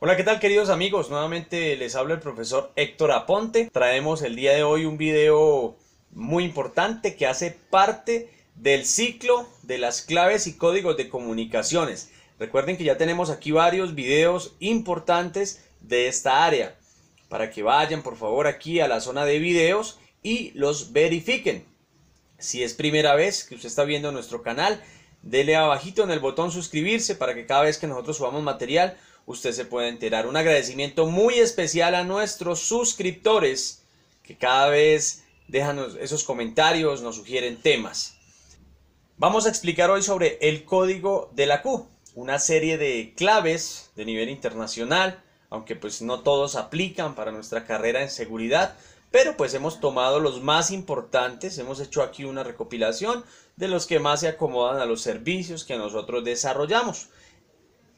Hola, ¿qué tal, queridos amigos? Nuevamente les habla el profesor Héctor Aponte. Traemos el día de hoy un video muy importante que hace parte del ciclo de las claves y códigos de comunicaciones. Recuerden que ya tenemos aquí varios videos importantes de esta área, para que vayan por favor aquí a la zona de videos y los verifiquen. Si es primera vez que usted está viendo nuestro canal, dele abajito en el botón suscribirse para que cada vez que nosotros subamos material usted se puede enterar. Un agradecimiento muy especial a nuestros suscriptores que cada vez dejan esos comentarios, nos sugieren temas. Vamos a explicar hoy sobre el código de la Q, una serie de claves de nivel internacional, aunque pues no todos aplican para nuestra carrera en seguridad, pero pues hemos tomado los más importantes, hemos hecho aquí una recopilación de los que más se acomodan a los servicios que nosotros desarrollamos.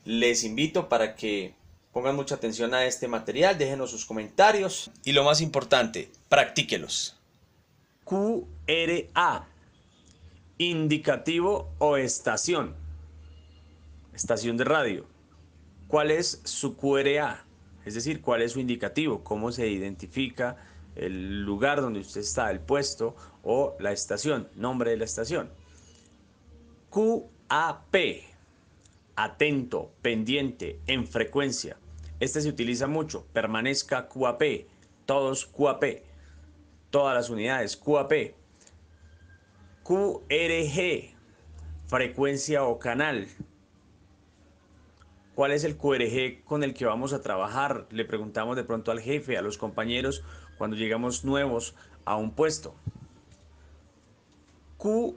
Les invito para que pongan mucha atención a este material, déjenos sus comentarios y lo más importante, practíquelos. QRA, indicativo o estación, estación de radio. ¿Cuál es su QRA? Es decir, ¿cuál es su indicativo? ¿Cómo se identifica el lugar donde usted está, el puesto o la estación, nombre de la estación? QAP. Atento, pendiente, en frecuencia. Este se utiliza mucho. Permanezca QAP. Todos QAP. Todas las unidades QAP. QRG. Frecuencia o canal. ¿Cuál es el QRG con el que vamos a trabajar? Le preguntamos de pronto al jefe, a los compañeros, cuando llegamos nuevos a un puesto. QRL.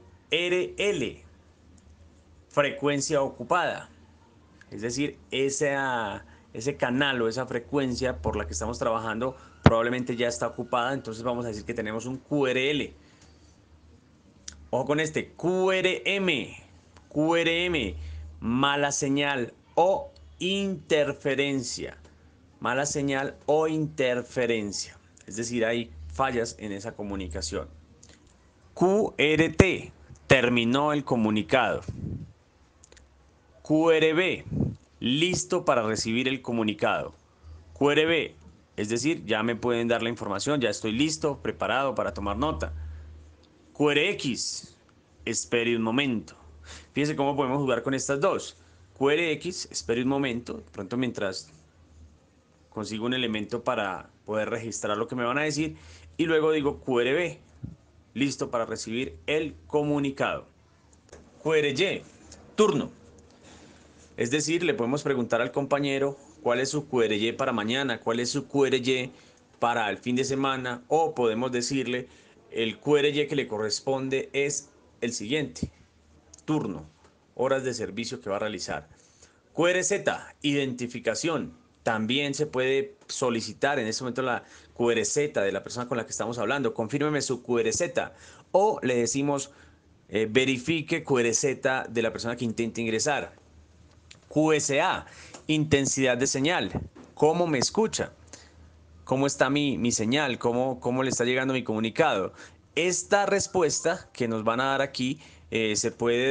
Frecuencia ocupada. Es decir, ese canal o esa frecuencia por la que estamos trabajando probablemente ya está ocupada, entonces vamos a decir que tenemos un QRL. Ojo con este, QRM, mala señal o interferencia. Mala señal o interferencia. Es decir, hay fallas en esa comunicación. QRT, terminó el comunicado. QRB, listo para recibir el comunicado. QRB, es decir, ya me pueden dar la información, ya estoy listo, preparado para tomar nota. QRX, espere un momento. Fíjense cómo podemos jugar con estas dos. QRX, espere un momento, pronto mientras consigo un elemento para poder registrar lo que me van a decir. Y luego digo QRB, listo para recibir el comunicado. QRY, turno. Es decir, le podemos preguntar al compañero cuál es su QRY para mañana, cuál es su QRY para el fin de semana, o podemos decirle el QRY que le corresponde es el siguiente, turno, horas de servicio que va a realizar. QRZ, identificación, también se puede solicitar en este momento la QRZ de la persona con la que estamos hablando, confírmeme su QRZ, o le decimos verifique QRZ de la persona que intente ingresar. QSA, intensidad de señal, cómo me escucha, cómo está mi señal, cómo le está llegando mi comunicado. Esta respuesta que nos van a dar aquí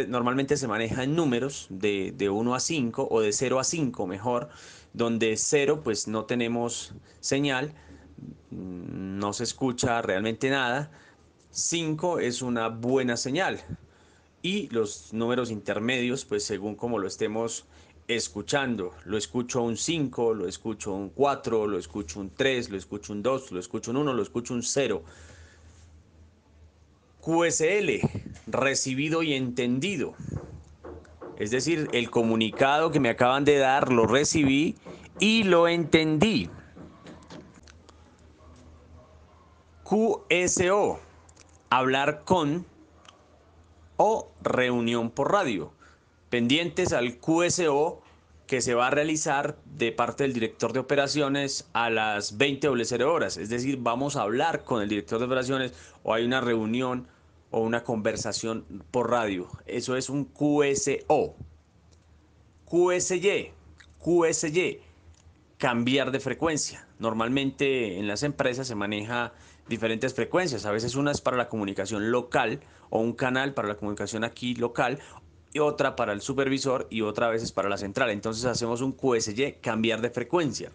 normalmente se maneja en números de 1 a 5 o de 0 a 5 mejor, donde 0 pues no tenemos señal, no se escucha realmente nada, 5 es una buena señal y los números intermedios pues según como lo estemos escuchando, lo escucho un 5, lo escucho un 4, lo escucho un 3, lo escucho un 2, lo escucho un 1, lo escucho un 0. QSL, recibido y entendido. Es decir, el comunicado que me acaban de dar lo recibí y lo entendí. QSO, hablar con o reunión por radio. Pendientes al QSO que se va a realizar de parte del director de operaciones a las 20:00 horas. Es decir, vamos a hablar con el director de operaciones o hay una reunión o una conversación por radio. Eso es un QSO. QSY, cambiar de frecuencia. Normalmente en las empresas se maneja diferentes frecuencias. A veces una es para la comunicación local o un canal para la comunicación aquí local y otra para el supervisor y otra a veces para la central. Entonces hacemos un QSY, cambiar de frecuencia.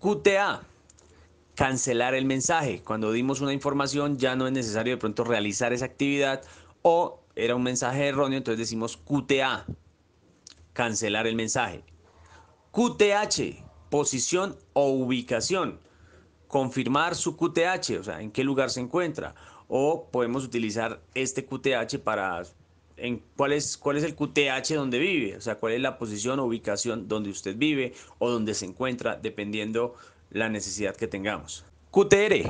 QTA, cancelar el mensaje. Cuando dimos una información ya no es necesario de pronto realizar esa actividad o era un mensaje erróneo, entonces decimos QTA, cancelar el mensaje. QTH, posición o ubicación. Confirmar su QTH, o sea, en qué lugar se encuentra. O podemos utilizar este QTH para... ¿Cuál es el QTH donde vive? O sea, cuál es la posición o ubicación donde usted vive o donde se encuentra, dependiendo la necesidad que tengamos. QTR,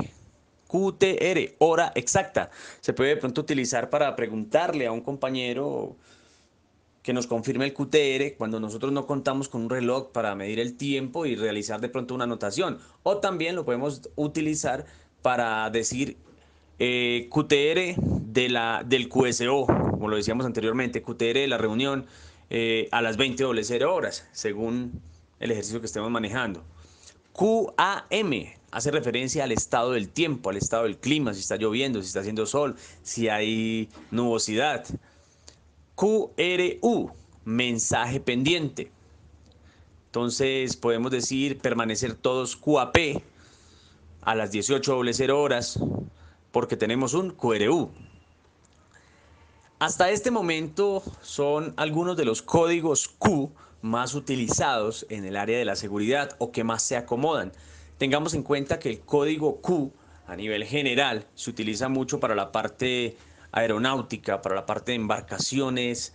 hora exacta. Se puede de pronto utilizar para preguntarle a un compañero que nos confirme el QTR cuando nosotros no contamos con un reloj para medir el tiempo y realizar de pronto una anotación. O también lo podemos utilizar para decir QTR del QSO, como lo decíamos anteriormente, QTR de la reunión a las 20:00 horas, según el ejercicio que estemos manejando. QAM hace referencia al estado del tiempo, al estado del clima, si está lloviendo, si está haciendo sol, si hay nubosidad. QRU, mensaje pendiente. Entonces podemos decir permanecer todos QAP a las 18:00 horas porque tenemos un QRU. Hasta este momento son algunos de los códigos Q más utilizados en el área de la seguridad o que más se acomodan. Tengamos en cuenta que el código Q a nivel general se utiliza mucho para la parte aeronáutica, para la parte de embarcaciones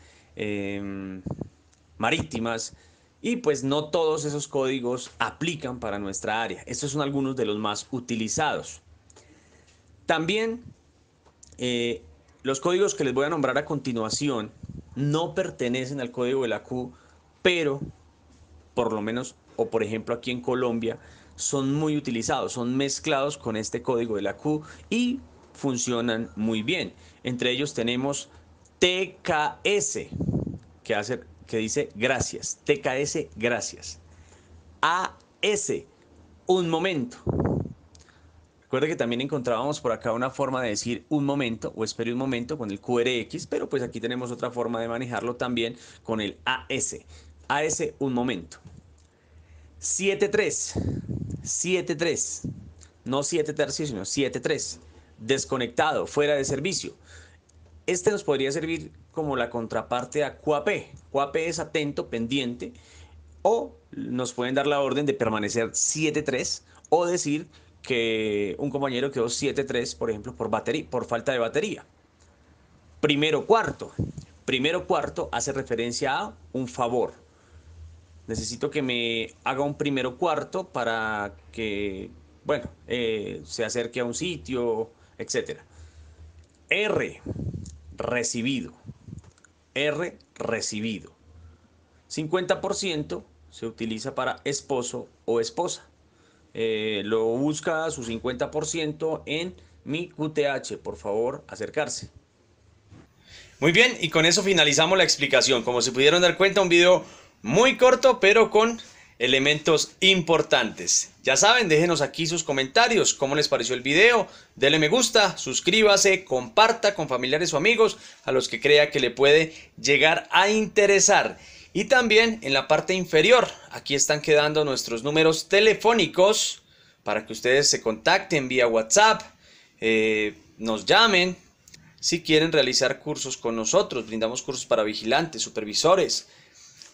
marítimas, y pues no todos esos códigos aplican para nuestra área. Estos son algunos de los más utilizados. También los códigos que les voy a nombrar a continuación no pertenecen al código de la Q, pero por lo menos, o por ejemplo aquí en Colombia, son muy utilizados, son mezclados con este código de la Q y funcionan muy bien. Entre ellos tenemos TKS, que dice gracias, TKS, gracias. AS, un momento. Recuerda que también encontrábamos por acá una forma de decir un momento o espere un momento con el QRX, pero pues aquí tenemos otra forma de manejarlo también con el AS. AS, un momento. 7.3, no 7 tercios, sino 7.3, desconectado, fuera de servicio. Este nos podría servir como la contraparte a QAP. QAP es atento, pendiente, o nos pueden dar la orden de permanecer 7.3 o decir que un compañero quedó 7.3, por ejemplo, por falta de batería. Primero cuarto hace referencia a un favor. Necesito que me haga un primero cuarto para que, bueno, se acerque a un sitio, etc. R, recibido. 50% se utiliza para esposo o esposa. Lo busca su 50% en mi QTH, por favor, acercarse. Muy bien, y con eso finalizamos la explicación. Como se pudieron dar cuenta, un video muy corto, pero con elementos importantes. Ya saben, déjenos aquí sus comentarios, cómo les pareció el video, denle me gusta, suscríbase, comparta con familiares o amigos a los que crea que le puede llegar a interesar. Y también en la parte inferior, aquí están quedando nuestros números telefónicos para que ustedes se contacten vía WhatsApp, nos llamen. Si quieren realizar cursos con nosotros, brindamos cursos para vigilantes, supervisores,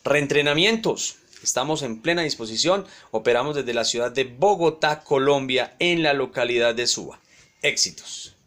reentrenamientos. Estamos en plena disposición, operamos desde la ciudad de Bogotá, Colombia, en la localidad de Suba. Éxitos.